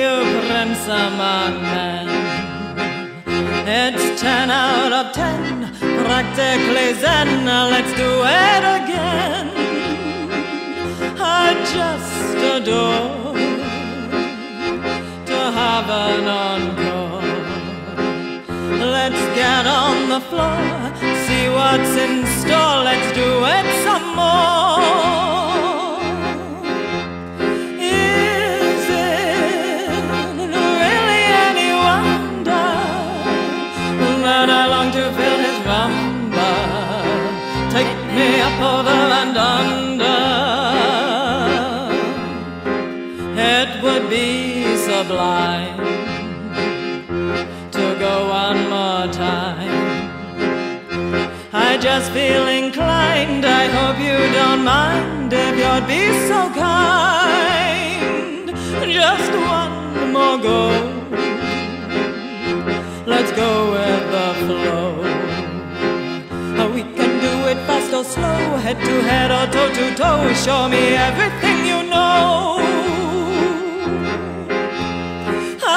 you ransom a man. It's 10 out of 10, practically zen. Let's do it again. I just adore to have an encore. Let's get on the floor, see what's in store. Let's do it some more. Up over and under, it would be sublime to go one more time. I just feel inclined. I hope you don't mind if you'd be so kind. Just one more go. Let's go with the flow. Fast or slow, head to head or toe to toe, show me everything you know.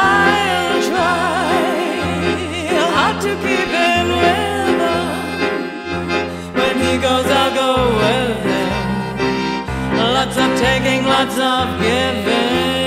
I'll try hard to keep in rhythm. When he goes, I'll go with him. Lots of taking, lots of giving.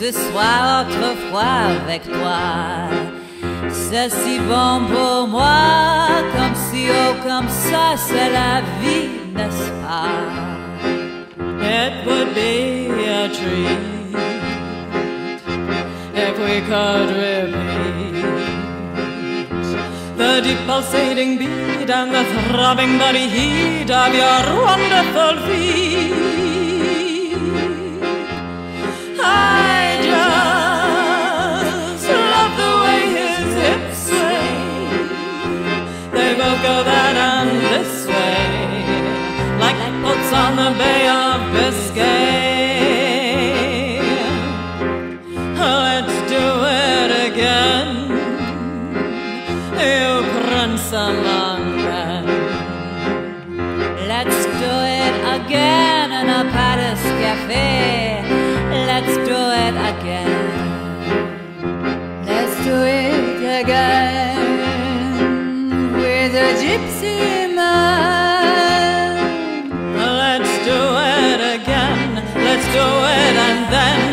Ce soir, autrefois avec toi, c'est si bon pour moi. Comme si, oh comme ça, c'est la vie, n'est-ce pas? It would be a dream if we could repeat the deep pulsating beat and the throbbing body heat of your wonderful feet. I just love the way his hips sway. They both go that and this way, like boats on the Bay of Biscay. Let's do it again, you Prince among men. Let's do it again in a Paris cafe. Let's do it again. Let's do it again with a gypsy man. Let's do it again. Let's do it and then